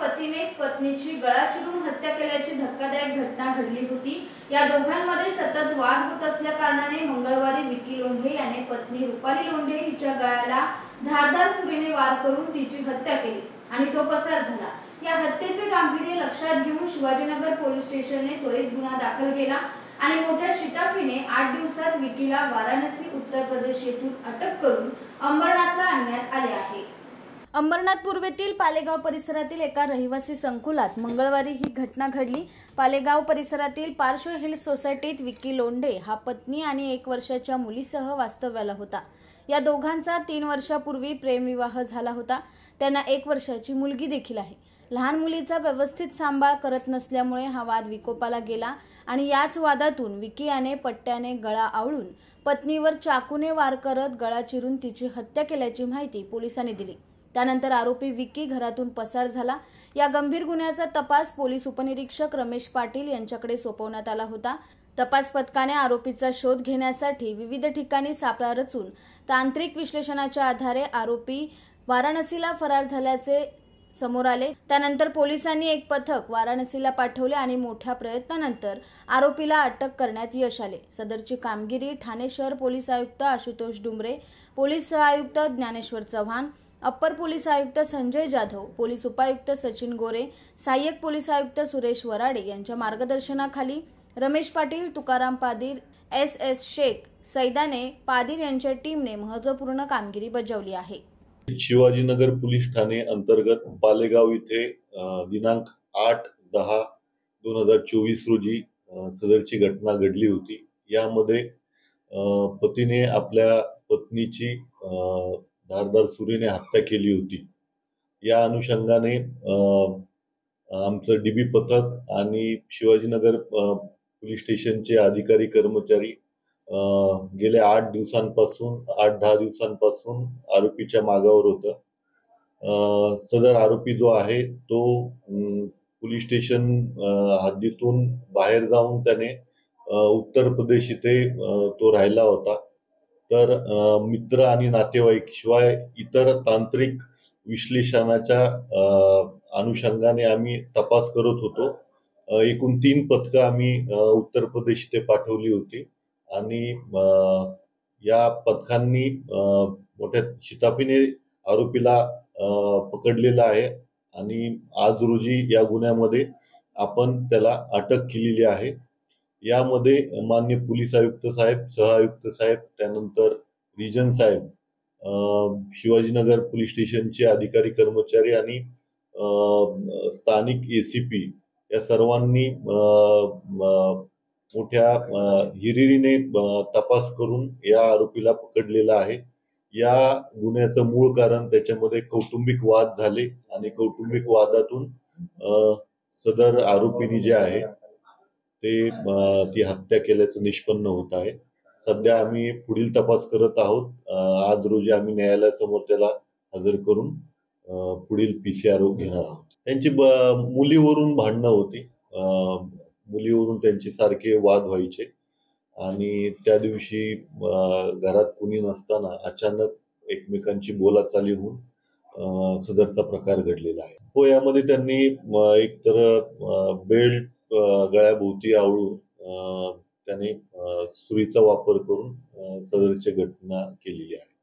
पतीनेच पत्नीची गळा चिरून हत्या केल्याची धक्कादायक घटना घडली होती। या दोघांमध्ये सतत वाद होत असल्या कारणाने मंगळवारी विक्की लोंढे याने पत्नी रुपाली लोंढे हिच्या गळ्याला धारदार सुरीने वार करून तिची हत्या केली आणि तो पसार झाला। या हत्येचे गांभीर्य लक्षात घेऊन शिवाजीनगर पोलीस स्टेशनने त्वरित गुन्हा दाखल केला आणि मोठ्या शिताफीने 8 दिवसात विक्कीला वाराणसी उत्तर प्रदेश येथून अटक करून अंबरनाथला आणण्यात आले आहे। अंबरनाथ पूर्वेतील पालेगाव परिसरातील एका रहिवासी संकुलात मंगळवारी ही घटना घडली। पालेगाव परिसरातील पार्श्व हिल सोसायटीत विक्की लोंढे हा पत्नी आणि 1 वर्षाच्या मुलीसह वास्तव्याला होता। या दोघांचा 3 वर्षापूर्वी प्रेमविवाह झाला होता। त्यांना 1 वर्षाची मुलगी देखील आहे। लहान मुलीचा व्यवस्थित सांभाळ करत नसल्यामुळे हा वाद विकोपाला गेला आणि याच वादातून विक्कीने पट्ट्याने गळा आवळून पत्नीवर चाकूने वार करत गळा चिरून तिची हत्या केल्याची माहिती पोलिसांनी दिली। त्यानंतर आरोपी विक्की घरातून पसार झाला। या गंभीर गुन्ह्याचा तपास पोलीस उपनिरीक्षक रमेश पाटील यांच्याकडे सोपवण्यात आला होता। तपास पथकाने आरोपीचा शोध घेण्यासाठी विविध ठिकाणी सापळा रचून तांत्रिक विश्लेषणाच्या आधारे आरोपी वाराणसीला फरार झाल्याचे समोर आले। त्यानंतर पोलिसांनी एक पथक वाराणसीला पाठवले आणि मोठ्या प्रयत्नानंतर आरोपीला अटक करण्यात यश आले। सदरची कामगिरी ठाणे शहर पोलीस आयुक्त आशुतोष डुमरे, पोलीस आयुक्त ज्ञानेश्वर चव्हाण, अप्पर पोलीस आयुक्त संजय जाधव, पोलीस उपायुक्त सचिन गोरे, सहाय्यक पोलीस आयुक्त सुरेश वराडे यांच्या मार्गदर्शनाखाली रमेश पाटील, तुकाराम पादीर, SS शेख, सैदाने पादीर यांच्या टीमने महत्त्वपूर्ण कामगिरी बजावली आहे। शिवाजीनगर पोलीस ठाणे अंतर्गत पालेगाव इथे दिनांक 8-10-2024 रोजी सदरची घटना घडली होती। यामध्ये पतीने आपल्या पत्नीची धारदार सुरीने हत्या केली होती। या अनुषंगाने आमचं DB पथक आणि शिवाजीनगर पोलीस स्टेशनचे अधिकारी कर्मचारी गेले 8-10 दिवसांपासून आरोपीच्या मागावर होता। सदर आरोपी जो आहे तो पोलीस स्टेशन हद्दीतून बाहेर जाऊन त्याने उत्तर प्रदेश इथे तो राहिला होता। तर मित्र आणि नातेवाईक शिवाय इतर तांत्रिक विश्लेषणाच्या अनुषंगाने आम्ही तपास करत होतो। एकूण 3 पथकं आम्ही उत्तर प्रदेश इथे पाठवली होती आणि या पथकांनी मोठ्या शिताफीने आरोपीला पकडलेला आहे आणि आज रोजी या गुन्ह्यामध्ये आपण त्याला अटक केलेली आहे। यामध्ये माननीय पोलीस आयुक्त साहेब, सहआयुक्त साहेब, त्यानंतर रिजन साहेब, शिवाजीनगर पोलीस स्टेशनचे अधिकारी कर्मचारी आणि स्थानिक ACP या सर्वांनी मोठ्या हिरिरीने तपास करून या आरोपीला पकडलेला आहे। या गुन्ह्याचं मूळ कारण त्याच्यामध्ये कौटुंबिक वाद झाले आणि कौटुंबिक वादातून सदर आरोपीने जे आहे ते ती हत्या केल्याचं निष्पन्न होत आहे। सध्या आम्ही पुढील तपास करत आहोत। आज रोजी आम्ही न्यायालयासमोर त्याला हजर करून पुढील PCR घेणार आहोत। त्यांची मुलीवरून भांडणं होती, मुलीवरून त्यांचे सारखे वाद व्हायचे आणि त्या दिवशी घरात कोणी नसताना अचानक एकमेकांची बोलाचाली होऊन सदरचा प्रकार घडलेला आहे। हो, यामध्ये त्यांनी एकतर बेल्ट गळ्याभोवती आवळून त्याने सुरीचा वापर करून सदरची घटना केलेली आहे।